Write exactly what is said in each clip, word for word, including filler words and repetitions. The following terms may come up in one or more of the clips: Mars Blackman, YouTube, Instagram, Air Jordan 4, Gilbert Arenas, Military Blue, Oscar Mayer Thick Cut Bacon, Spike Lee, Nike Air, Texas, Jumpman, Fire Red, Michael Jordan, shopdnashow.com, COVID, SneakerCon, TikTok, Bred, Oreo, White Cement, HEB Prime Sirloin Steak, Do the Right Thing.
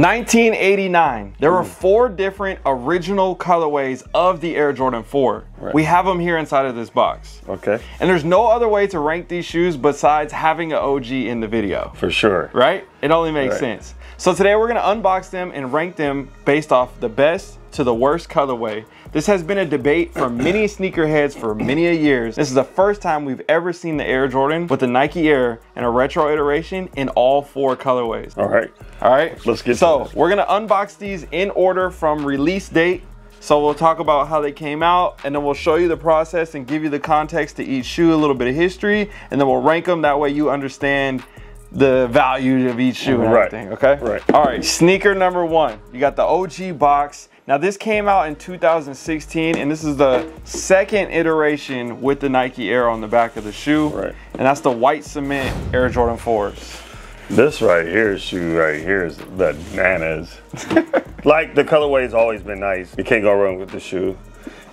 nineteen eighty-nine, there were four different original colorways of the Air Jordan four. Right. We have them here inside of this box. Okay. And there's no other way to rank these shoes besides having an O G in the video. For sure. Right? It only makes right. sense. So today we're gonna unbox them and rank them based off the best to the worst colorway. This has been a debate for many sneakerheads for many a years. This is the first time we've ever seen the Air Jordan with the Nike Air and a retro iteration in all four colorways. All right. All right. Let's get so to it. We're gonna unbox these in order from release date. So we'll talk about how they came out, and then we'll show you the process and give you the context to each shoe, a little bit of history, and then we'll rank them. That way you understand the value of each shoe and right. everything, okay? Right. All right, sneaker number one. You got the O G box. Now this came out in two thousand sixteen, and this is the second iteration with the Nike Air on the back of the shoe. Right. And that's the white cement Air Jordan fours. This right here shoe right here is the bananas. Like, the colorway's always been nice. You can't go wrong with the shoe.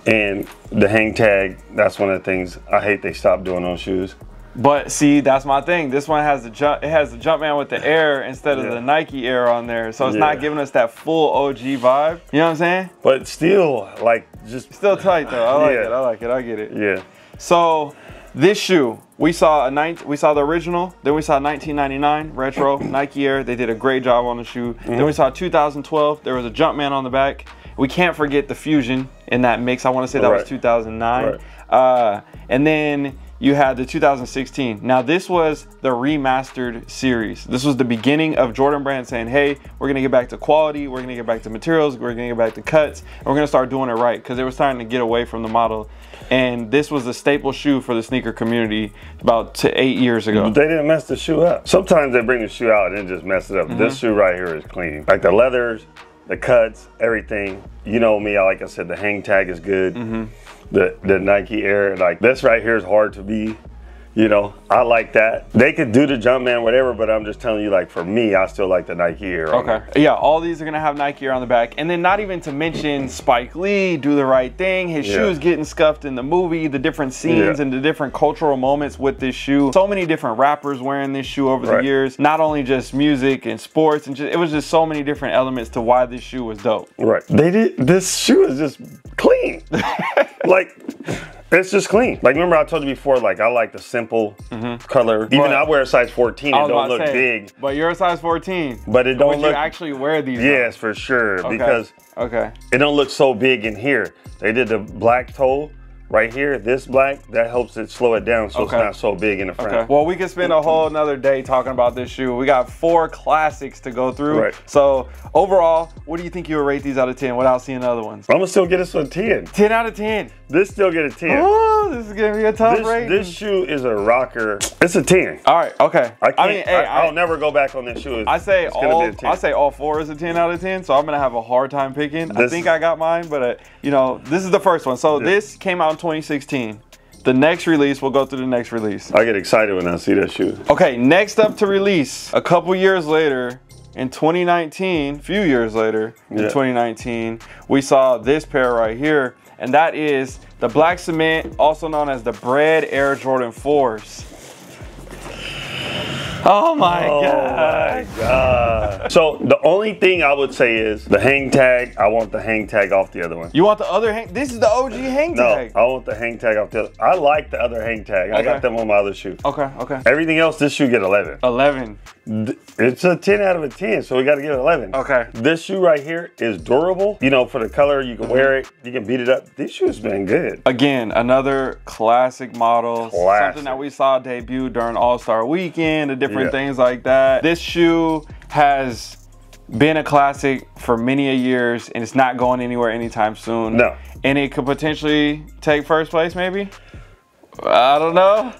And the hang tag, that's one of the things I hate they stopped doing on shoes. But see, that's my thing. This one has the jump. It has the Jumpman with the Air instead of yeah. the Nike Air on there, so it's yeah. not giving us that full O G vibe. You know what I'm saying? But still, like, just still tight though. I like yeah. it. I like it. I get it. Yeah. So this shoe, we saw a nine. We saw the original. Then we saw nineteen ninety-nine retro Nike Air. They did a great job on the shoe. Mm-hmm. Then we saw two thousand twelve. There was a Jumpman on the back. We can't forget the Fusion in that mix. I want to say that right. was two thousand nine. Right. Uh, and then you had the two thousand sixteen. Now this was the remastered series. This was the beginning of Jordan Brand saying, hey, we're gonna get back to quality, we're gonna get back to materials, we're gonna get back to cuts, and we're gonna start doing it right, because they were starting to get away from the model. And this was the staple shoe for the sneaker community about to eight years ago. They didn't mess the shoe up. Sometimes they bring the shoe out and just mess it up. Mm-hmm. This shoe right here is clean. Like, the leathers, the cuts, everything. You know me, like I said, the hang tag is good. Mm-hmm. The, the Nike Air, like, this right here is hard to be, you know, I like that. They could do the Jumpman, whatever, but I'm just telling you, like, for me, I still like the Nike Air. Okay, yeah, all these are gonna have Nike Air on the back. And then not even to mention Spike Lee, Do the Right Thing, his yeah. shoes getting scuffed in the movie, the different scenes yeah. and the different cultural moments with this shoe. So many different rappers wearing this shoe over right. the years, not only just music and sports, and just, it was just so many different elements to why this shoe was dope. Right, they did, this shoe is just clean. Like, it's just clean. Like, remember I told you before, like, I like the simple mm-hmm. color. Even but I wear a size fourteen, it don't look say, big. But you're a size fourteen. But it don't would look. Would you actually wear these? Yes, though? For sure. Okay. Because okay. it don't look so big in here. They did the black toe right here, this black, that helps it slow it down so okay. it's not so big in the front. Okay. Well, we could spend a whole another day talking about this shoe. We got four classics to go through. Right. So overall, what do you think you would rate these out of ten without seeing the other ones? I'm gonna still get this a ten. ten out of ten. This still get a ten. Ooh, this is gonna be a tough this, rating. This shoe is a rocker. It's a ten. All right, okay. I, can't, I mean, hey, I, I'll I, never go back on this shoe. It's, I say it's all. I say all four is a ten out of ten. So I'm gonna have a hard time picking. This, I think I got mine, but uh, you know, this is the first one. So yeah. this came out in twenty sixteen. The next release, we'll go through the next release. I get excited when I see that shoe. Okay, next up to release a couple years later. In twenty nineteen, a few years later, in yeah. twenty nineteen, we saw this pair right here, and that is the black cement, also known as the Bred Air Jordan fours. Oh my oh god. My god. So the only thing I would say is the hang tag. I want the hang tag off the other one. You want the other hang? This is the O G hang no, tag. No, I want the hang tag off the other. I like the other hang tag. Okay. I got them on my other shoe. Okay, okay. Everything else, this shoe get eleven. eleven. It's a ten out of a ten, so we got to give it eleven. Okay. This shoe right here is durable. You know, for the color, you can wear it. You can beat it up. This shoe's been good. Again, another classic model. Classic. Something that we saw debut during All-Star Weekend, a different yeah. things like that. This shoe has been a classic for many a years, and it's not going anywhere anytime soon. No. And it could potentially take first place, maybe? I don't know.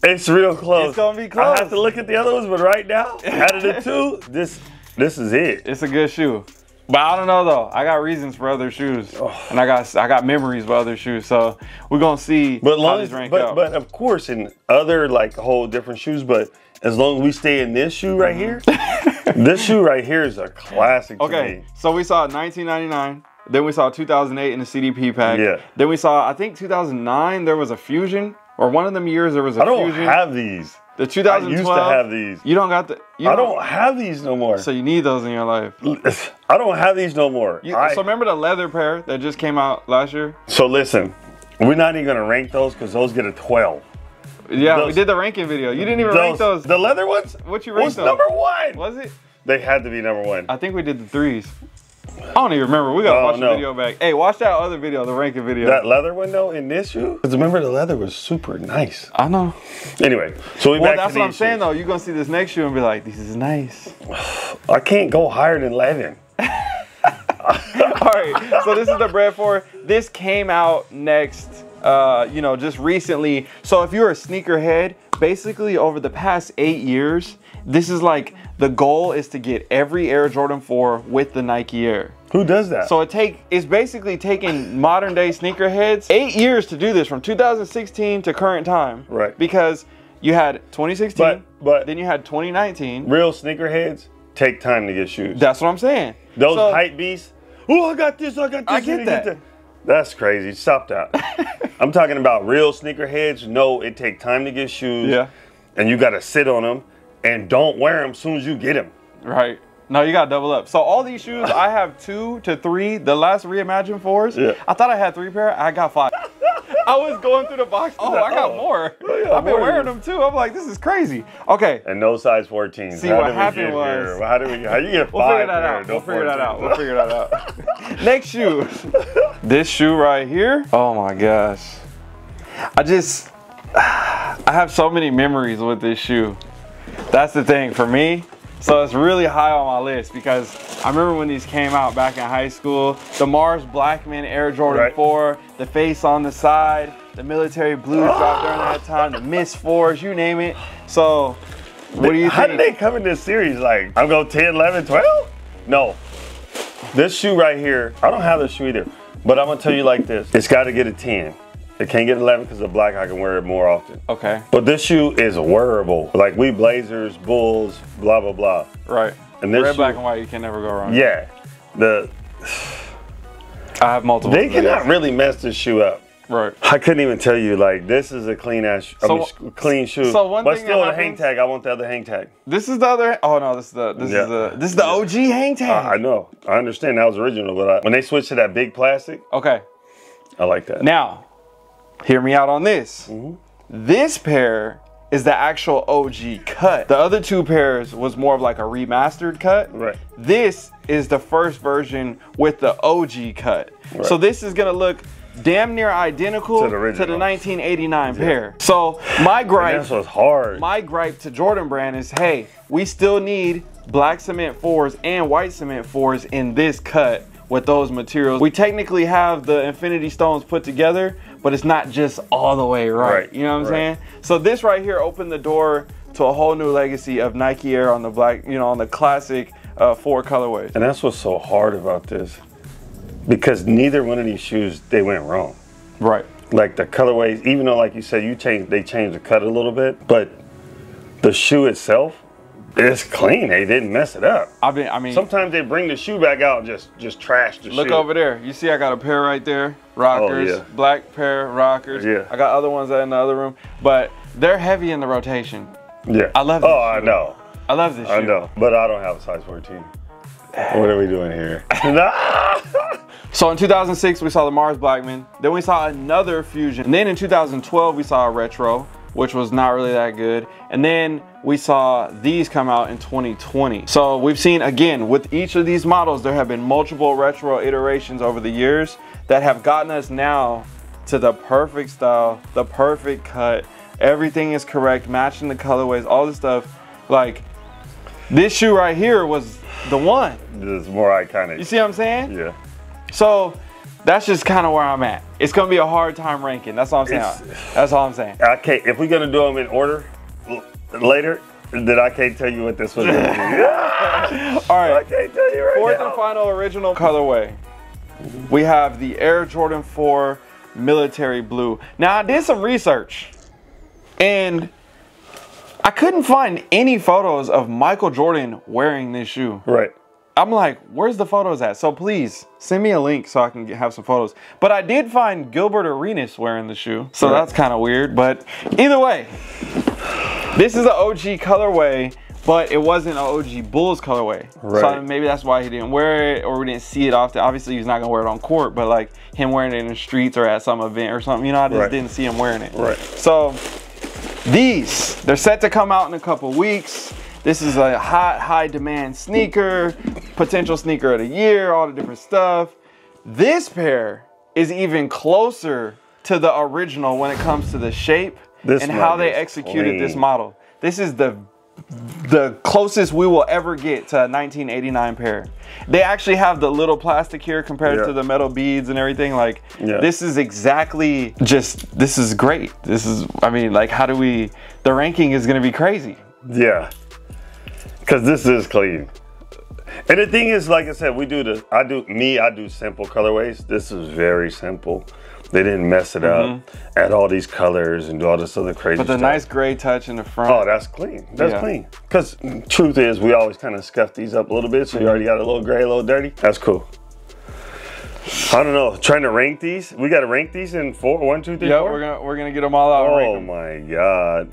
It's real close. It's gonna be close. I have to look at the other ones, but right now, out of the two, this this is it. It's a good shoe, but I don't know though. I got reasons for other shoes, oh. and I got I got memories for other shoes. So we're gonna see but how these rank but, up. But of course, in other like whole different shoes, but as long as we stay in this shoe right here, this shoe right here is a classic. Okay, to me. So we saw nineteen ninety-nine. Then we saw two thousand eight in the C D P pack. Yeah. Then we saw, I think two thousand nine. There was a Fusion. Or one of them years there was a Fusion. I don't have these. The two thousand twelve. I used to have these. You don't got the. You I don't, don't have these no more. So you need those in your life. I don't have these no more. You, I, so remember the leather pair that just came out last year? So listen, we're not even gonna rank those because those get a twelve. Yeah, those, we did the ranking video. You didn't even those, rank those. The leather ones? What you ranked? Was number one? Was it? They had to be number one. I think we did the threes. I don't even remember. We gotta oh, watch no. the video back. Hey, watch that other video, the ranking video. That leather window in this shoe? Because remember the leather was super nice. I know. Anyway, so we well, back to Well, that's what I'm shoes. saying though. You're gonna see this next shoe and be like, this is nice. I can't go higher than eleven. All right, so this is the Bred four. This came out next, uh, you know, just recently. So if you're a sneakerhead, basically over the past eight years, this is like, the goal is to get every Air Jordan four with the Nike Air. Who does that? So it take, it's basically taking modern day sneakerheads eight years to do this, from two thousand sixteen to current time. Right. Because you had twenty sixteen, but, but then you had twenty nineteen. Real sneakerheads take time to get shoes. That's what I'm saying. Those so, hype beasts, oh, I got this, I got this. I get, I that. get that. That's crazy, stop that. I'm talking about real sneakerheads. No, it take time to get shoes. Yeah. And you gotta sit on them. And don't wear them as soon as you get them. Right. No, you got to double up. So all these shoes, I have two to three. The last Reimagine fours, yeah. I thought I had three pair. I got five. I was going through the box. Oh, I got more. Oh, yeah, I've been wearing them too. I'm like, this is crazy. Okay. And no size fourteen. See, how what happened was. How do we How you get five pair? We'll figure that out. We'll figure that out. We'll figure that out. Next shoe. This shoe right here. Oh, my gosh. I just, I have so many memories with this shoe. That's the thing for me. So it's really high on my list because I remember when these came out back in high school, the Mars Blackman Air Jordan right. four, the face on the side, the Military Blue dropped during that time, the Miss fours, you name it. So what do you How think? How did they come in this series? Like, I'm going ten, eleven, twelve? No, this shoe right here, I don't have this shoe either, but I'm gonna tell you like this. It's gotta get a ten. It can't get eleven because of black, I can wear it more often. Okay. But this shoe is wearable. Like we Blazers, Bulls, blah, blah, blah. Right. And this Red, shoe, black, and white, you can never go wrong. Yeah. The. I have multiple. They cannot really mess this shoe up. Right. I couldn't even tell you, like, this is a clean ass, so, I mean, clean shoe. So one but thing still that happens, a hang tag, I want the other hang tag. This is the other, oh no, this is the, this yeah. is the, this is the O G hang tag. Uh, I know, I understand that was original, but I, when they switched to that big plastic. Okay. I like that. Now. Hear me out on this. Mm-hmm. This pair is the actual O G cut. The other two pairs was more of like a remastered cut. Right. This is the first version with the O G cut. Right. So this is gonna look damn near identical to the, to the nineteen eighty-nine yeah. pair. So my gripe, this was hard. My gripe to Jordan Brand is, hey, we still need black cement fours and white cement fours in this cut with those materials. We technically have the Infinity Stones put together, but it's not just all the way right. right. You know what I'm right. saying? So this right here opened the door to a whole new legacy of Nike Air on the black, you know, on the classic uh, four colorways. And that's what's so hard about this, because neither one of these shoes, they went wrong. Right. Like the colorways, even though like you said, you changed, they changed the cut a little bit, but the shoe itself, it's clean. They didn't mess it up. I mean, I mean, sometimes they bring the shoe back out and just just trash the shoe. Look over there. You see, I got a pair right there. Rockers, oh, yeah. black pair, rockers. Yeah. I got other ones that in the other room, but they're heavy in the rotation. Yeah. I love this. Oh, shoe. I know. I love this. I shoe. know, but I don't have a size fourteen. What are we doing here? So in two thousand six, we saw the Mars Blackman. Then we saw another Fusion. And then in two thousand twelve, we saw a Retro, which was not really that good. And then we saw these come out in twenty twenty. So we've seen, again, with each of these models, there have been multiple retro iterations over the years that have gotten us now to the perfect style, the perfect cut. Everything is correct, matching the colorways, all this stuff. Like, this shoe right here was the one. This is more iconic. You see what I'm saying? Yeah. So that's just kind of where I'm at. It's gonna be a hard time ranking. That's all I'm saying. It's, that's all I'm saying. I can't, if we're gonna do them in order later, then I can't tell you what this was. All right. I can't tell you right Fourth now. and final original colorway. We have the Air Jordan four Military Blue. Now I did some research, and I couldn't find any photos of Michael Jordan wearing this shoe. Right. I'm like, where's the photos at? So please send me a link so I can get, have some photos. But I did find Gilbert Arenas wearing the shoe. So that's kind of weird, but either way, This is an O G colorway, but it wasn't an O G Bulls colorway. Right. So maybe that's why he didn't wear it, or we didn't see it often. Obviously, he's not gonna wear it on court, but like him wearing it in the streets or at some event or something, you know, I just right. didn't see him wearing it. Right. So these, they're set to come out in a couple weeks. This is a hot, high demand sneaker, potential sneaker of the year, all the different stuff. This pair is even closer to the original when it comes to the shape this and how they executed clean. this model. This is the the closest we will ever get to a nineteen eighty-nine pair. They actually have the little plastic here compared yeah. to the metal beads and everything. Like yeah. this is exactly just, this is great. This is, I mean, like how do we, the ranking is gonna be crazy. Yeah, cause this is clean. And the thing is, like I said, we do the, I do, me, I do simple colorways. This is very simple. They didn't mess it mm-hmm. up, add all these colors and do all this other crazy stuff. But the stuff. nice gray touch in the front. Oh, that's clean. That's yeah. clean. Because truth is, we always kind of scuff these up a little bit, so you already got a little gray, a little dirty. That's cool. I don't know, trying to rank these? We got to rank these in four, one, two, three, yeah, four? Yeah, we're gonna, we're gonna get them all out and rank them. Oh my God.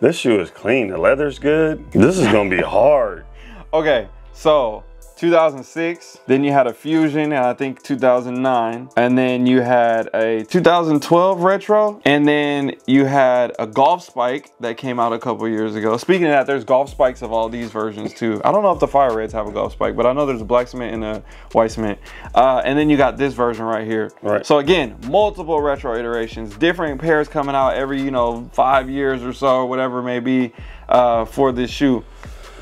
This shoe is clean. The leather's good. This is gonna be hard. Okay, so two thousand six, then you had a Fusion, and I think two thousand nine, and then you had a two thousand twelve retro, and then you had a Golf Spike that came out a couple years ago. Speaking of that, there's Golf Spikes of all these versions too. I don't know if the Fire Reds have a Golf Spike, but I know there's a black cement and a white cement. Uh, and then you got this version right here. Right. So again, multiple retro iterations, different pairs coming out every, you know, five years or so, whatever it may be, uh, for this shoe.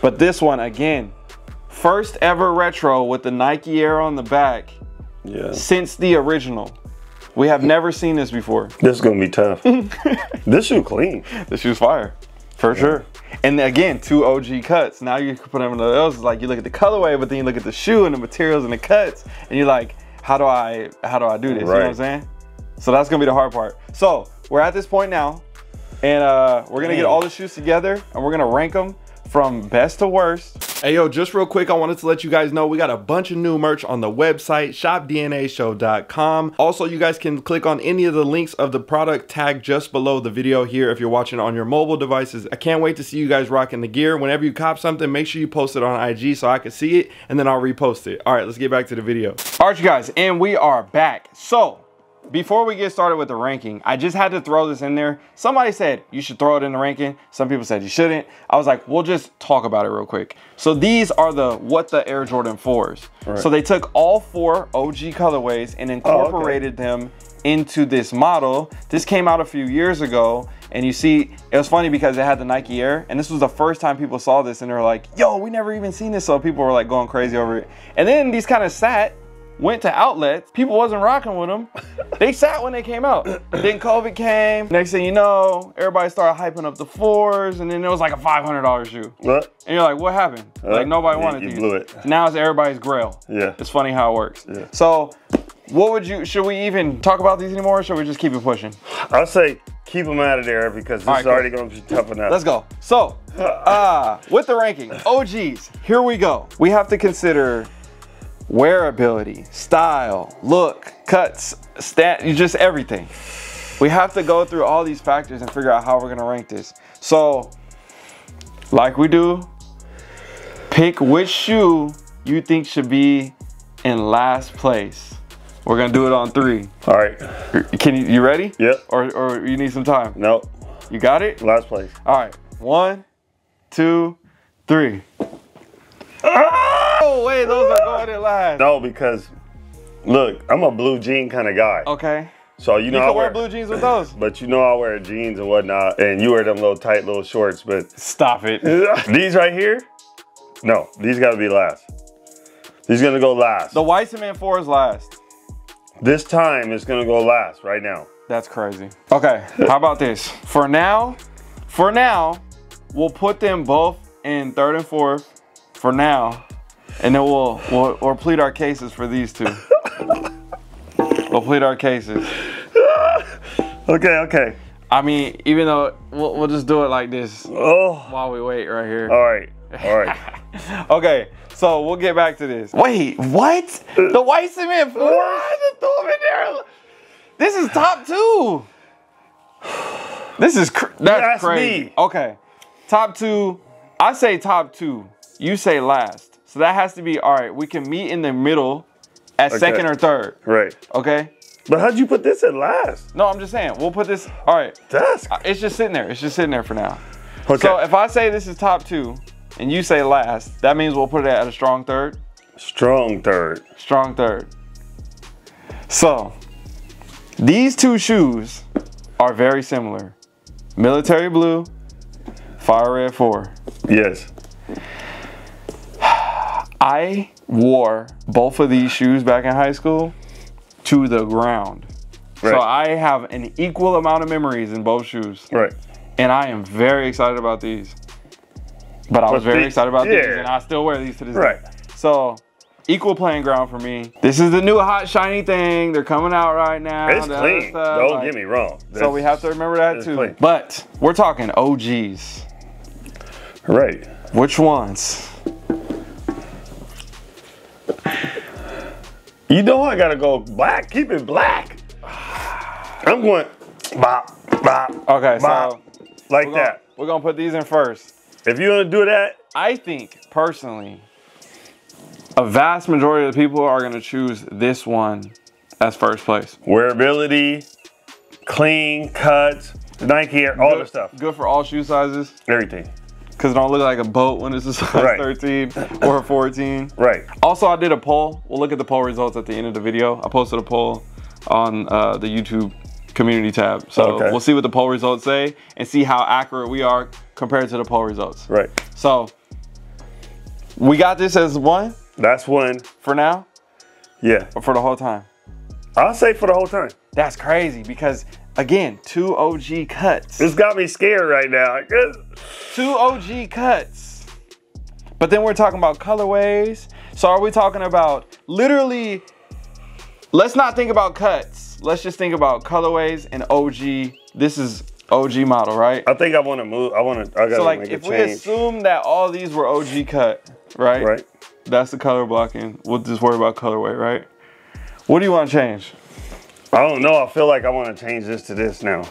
But this one, again, first ever retro with the Nike Air on the back yeah. since the original. We have never seen this before. This is gonna be tough. This shoe clean. This shoe's fire, for yeah. sure. And again, two O G cuts. Now you can put them in the else. Like you look at the colorway, but then you look at the shoe and the materials and the cuts, and you're like, how do I, how do I do this? Right. You know what I'm saying? So that's gonna be the hard part. So we're at this point now, and uh, we're gonna Dang. get all the shoes together, and we're gonna rank them from best to worst. Hey yo, just real quick, I wanted to let you guys know we got a bunch of new merch on the website, shop D N A show dot com. Also, you guys can click on any of the links of the product tag just below the video here if you're watching on your mobile devices. I can't wait to see you guys rocking the gear. Whenever you cop something, make sure you post it on I G so I can see it, and then I'll repost it. All right, let's get back to the video. All right, you guys, and we are back. So, before we get started with the ranking, I just had to throw this in there. Somebody said you should throw it in the ranking. Some people said you shouldn't. I was like, we'll just talk about it real quick. So these are the what the Air Jordan fours. Right. So they took all four O G colorways and incorporated oh, okay. them into this model. This came out a few years ago, and you see, it was funny because it had the Nike Air, and this was the first time people saw this, and they were like, yo, we never even seen this. So people were like going crazy over it. And then these kind of sat, went to outlets, people wasn't rocking with them. They sat when they came out. Then COVID came, next thing you know, everybody started hyping up the fours, and then it was like a five hundred dollar shoe. What? And you're like, what happened? Uh, like nobody wanted you, you these. Blew it. Now it's everybody's grail. Yeah. It's funny how it works. Yeah. So what would you, should we even talk about these anymore, or should we just keep it pushing? I'll say keep them out of there because this right, is already cool. gonna be tough enough. Let's go. So, uh, with the ranking, O Gs, here we go. We have to consider wearability, style, look, cuts, stat, you just everything. We have to go through all these factors and figure out how we're gonna rank this. So, like we do, pick which shoe you think should be in last place. We're gonna do it on three. All right. Can you, you ready? Yep. Or, or you need some time? Nope. You got it? Last place. All right, one, two, three. No way, those are going in last. No, because look, I'm a blue jean kind of guy. Okay. So you know you can I wear, wear blue jeans with those. But you know I wear jeans and whatnot, and you wear them little tight little shorts. But stop it. These right here, no, these got to be last. These gonna go last. The white cement four is last. This time it's gonna go last right now. That's crazy. Okay, how about this? For now, for now, we'll put them both in third and fourth. For now. And then we'll, we'll, we'll plead our cases for these two. We'll plead our cases. Okay, okay. I mean, even though we'll, we'll just do it like this oh. while we wait right here. All right, all right. Okay, so we'll get back to this. Wait, what? The white cement four? I just threw them in there. This is top two. This is cr that's, that's crazy. Me. Okay, Top two, I say top two, you say last. So that has to be, all right, we can meet in the middle at okay. second or third. Right. Okay? But how'd you put this at last? No, I'm just saying, we'll put this, all right. That's... It's just sitting there. It's just sitting there for now. Okay. So if I say this is top two and you say last, that means we'll put it at a strong third? Strong third. Strong third. So, these two shoes are very similar. Military Blue, Fire Red four. Yes. I wore both of these shoes back in high school to the ground. Right. So I have an equal amount of memories in both shoes. Right. And I am very excited about these. But I was but very these, excited about yeah. these, and I still wear these to this right. day. So, equal playing ground for me. This is the new hot shiny thing. They're coming out right now. It's clean. Don't like, get me wrong. This, so we have to remember that too. Clean. But we're talking O Gs. Right. Which ones? You know I gotta go black. Keep it black. I'm going bop, bop, okay, bop, so like we're gonna, that. We're gonna put these in first. If you wanna do that. I think, personally, a vast majority of the people are gonna choose this one as first place. Wearability, clean cuts, Nike Air, all the stuff. Good for all shoe sizes. Everything. Cause it don't look like a boat when it's a size right. thirteen or a fourteen. Right. Also, I did a poll. We'll look at the poll results at the end of the video. I posted a poll on uh, the YouTube community tab. So okay. we'll see what the poll results say and see how accurate we are compared to the poll results. Right. So we got this as one. That's one. For now? Yeah. Or for the whole time? I'll say for the whole time. That's crazy because, again, two O G cuts. This got me scared right now. Two O G cuts. But then we're talking about colorways. So are we talking about literally, let's not think about cuts. Let's just think about colorways and O G. This is O G model, right? I think I want to move. I want to, I got to make a change. So like if we assume that all these were O G cut, right? Right. That's the color blocking. We'll just worry about colorway, right? What do you want to change? I don't know. I feel like I want to change this to this now.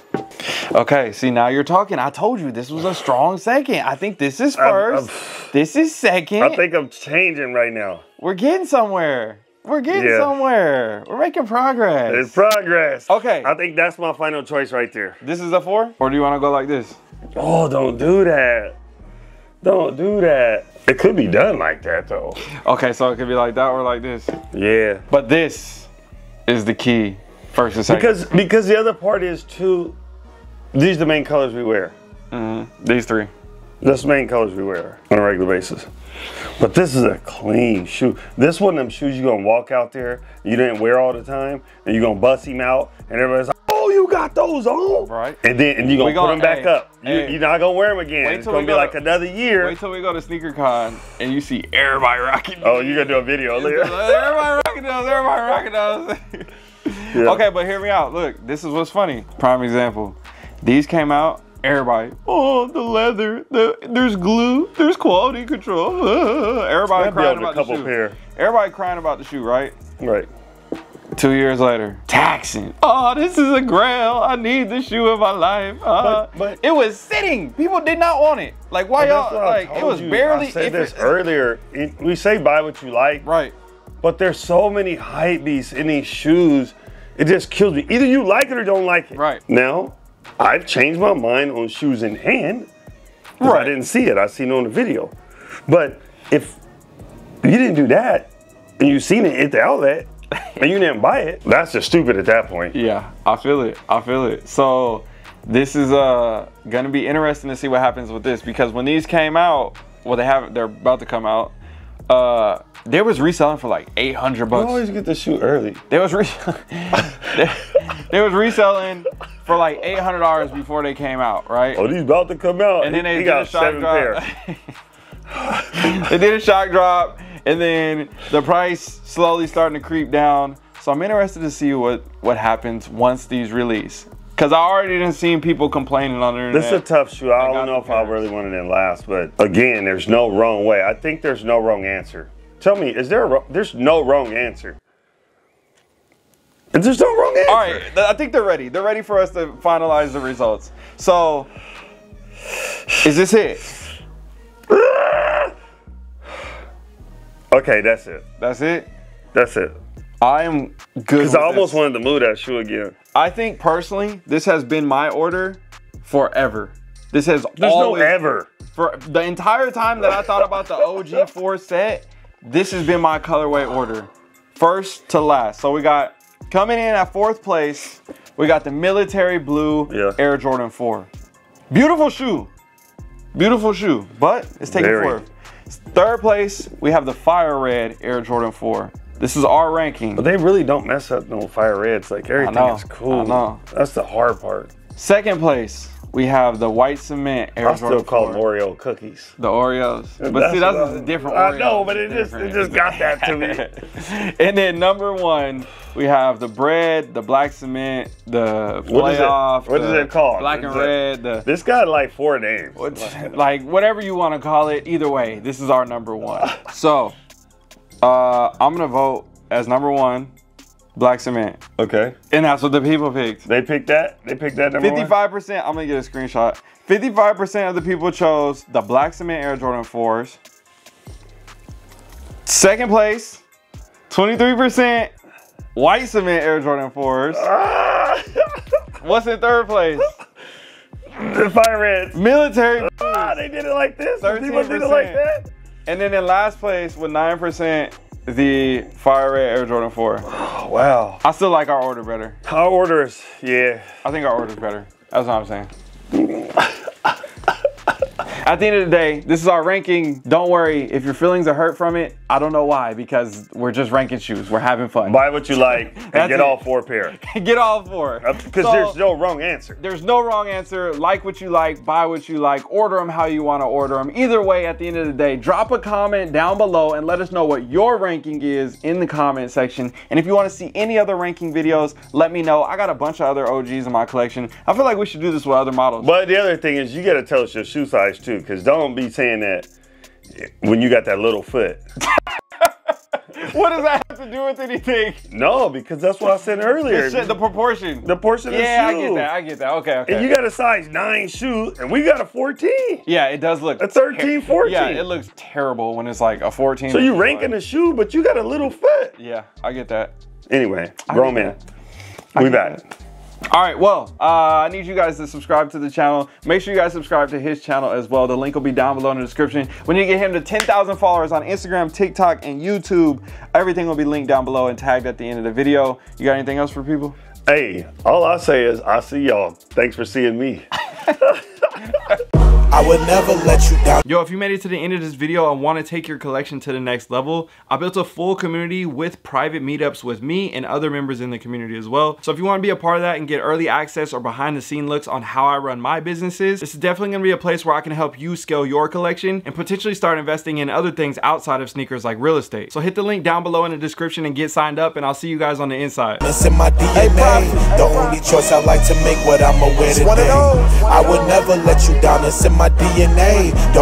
Okay. See, now you're talking. I told you this was a strong second. I think this is first. I'm, I'm, this is second. I think I'm changing right now. We're getting somewhere. We're getting yeah. somewhere. We're making progress. There's progress. Okay. I think that's my final choice right there. This is the four? Or do you want to go like this? Oh, don't do that. Don't do that. It could be done like that though. Okay, so it could be like that or like this. Yeah. But this is the key, first and second. Because, because the other part is too, these are the main colors we wear. Mm-hmm. These three. That's the main colors we wear on a regular basis. But this is a clean shoe. This one of them shoes you're gonna walk out there, you didn't wear all the time, and you're gonna bust him out, and everybody's like, oh, you got those on. Right. And then and you're gonna, gonna put them back hey, up. You, hey. You're not gonna wear them again. Wait till it's gonna we go be like to, another year. Wait till we go to SneakerCon and you see everybody rocking those. Oh, you're gonna do a video later. Everybody rocking those, everybody rocking those. Yeah. Okay, but hear me out. Look, this is what's funny. Prime example. These came out, everybody, oh, the leather, the, there's glue, there's quality control. Everybody crying about the shoe. Pair. Everybody crying about the shoe, right? Right. Two years later, taxing. Oh, this is a grail. I need this shoe in my life. Uh, but, but it was sitting. People did not want it. Like, why y'all? Like, it was you. barely. I said this earlier. It, we say buy what you like. Right. But there's so many hype beasts in these shoes. It just kills me. Either you like it or don't like it. Right. Now, I've changed my mind on shoes in hand. Right. I didn't see it. I seen it on the video. But if you didn't do that and you seen it at the outlet, and you didn't buy it, that's just stupid at that point. Yeah, I feel it, I feel it. So this is uh, gonna be interesting to see what happens with this, because when these came out, well, they have, they're about to come out, uh, they was reselling for like eight hundred bucks. You always get the shoe early. They was, re they, they was reselling for like eight hundred dollars before they came out, right? Oh, these about to come out. And then they he did got a shock seven drop. Pair. They did a shock drop. And then the price slowly starting to creep down. So I'm interested to see what, what happens once these release. Cause I already didn't see people complaining on the internet. This is a tough shoe. I don't know if I really wanted it last, but again, there's no wrong way. I think there's no wrong answer. Tell me, is there a, there's no wrong answer. There's no wrong answer. All right, I think they're ready. They're ready for us to finalize the results. So Is this it? Okay, that's it. That's it? That's it. I'm good. Because I almost this. wanted to move that shoe again. I think personally, this has been my order forever. This has There's always, no ever. For the entire time that I thought about the O G four set, this has been my colorway order. First to last. So we got, coming in at fourth place, we got the Military Blue yeah. Air Jordan four. Beautiful shoe. Beautiful shoe, but it's taken fourth. Third place, we have the Fire Red Air Jordan four. This is our ranking. But they really don't mess up no Fire Reds. Like, everything know, is cool. I know. That's the hard part. Second place, we have the White Cement Air I Jordan still call four. Them Oreo cookies. The Oreos. But that's see, that's a different Oreo. I know, but it just, it just got that to me. And then number one, we have the Bred, the Black Cement, the what Playoff. Is it? What the is it called? Black and Red. The, this got like four names. What, like, whatever you want to call it. Either way, this is our number one. So... Uh, I'm gonna vote as number one, Black Cement. Okay. And that's what the people picked. They picked that? They picked that number fifty-five percent, one? fifty-five percent, I'm gonna get a screenshot. fifty-five percent of the people chose the Black Cement Air Jordan fours. Second place, twenty-three percent White Cement Air Jordan fours. Ah! What's in third place? The Fire Reds. Military. Ah, they did it like this? thirteen percent. People did it like that? And then in last place with nine percent, the Fire Red Air Jordan four. Oh, wow. I still like our order better. Our order is, yeah. I think our order is better. That's what I'm saying. At the end of the day, this is our ranking. Don't worry if your feelings are hurt from it. I don't know why, because we're just ranking shoes. We're having fun. Buy what you like and get it. all four pair. Get all four. Because so, there's no wrong answer. There's no wrong answer. Like what you like, buy what you like, order them how you want to order them. Either way, at the end of the day, drop a comment down below and let us know what your ranking is in the comment section. And if you want to see any other ranking videos, let me know. I got a bunch of other O Gs in my collection. I feel like we should do this with other models. But the other thing is you got to tell us your shoe size too, because don't be saying that when you got that little foot. What does that have to do with anything? No, because that's what I said earlier. The, shit, the proportion. The portion yeah, of the shoe. Yeah, I get that. I get that. Okay, okay. And you got a size nine shoe, and we got a fourteen. Yeah, it does look. A thirteen, fourteen. Yeah, it looks terrible when it's like a fourteen. So you ranking like, a shoe, but you got a little foot. Yeah, I get that. Anyway, grown man. We back. That. All right, well, uh, I need you guys to subscribe to the channel. Make sure you guys subscribe to his channel as well. The link will be down below in the description. When you get him to ten thousand followers on Instagram, TikTok, and YouTube, everything will be linked down below and tagged at the end of the video. You got anything else for people? Hey, all I say is I see y'all. Thanks for seeing me. I would never let you down. Yo, if you made it to the end of this video and want to take your collection to the next level, I built a full community with private meetups with me and other members in the community as well. So if you want to be a part of that and get early access or behind the scene looks on how I run my businesses, this is definitely going to be a place where I can help you scale your collection and potentially start investing in other things outside of sneakers like real estate. So hit the link down below in the description and get signed up, and I'll see you guys on the inside. Listen, my D N A, the only choice I like to make what I'm aware today. I would never let you down. It's in my D N A. Don't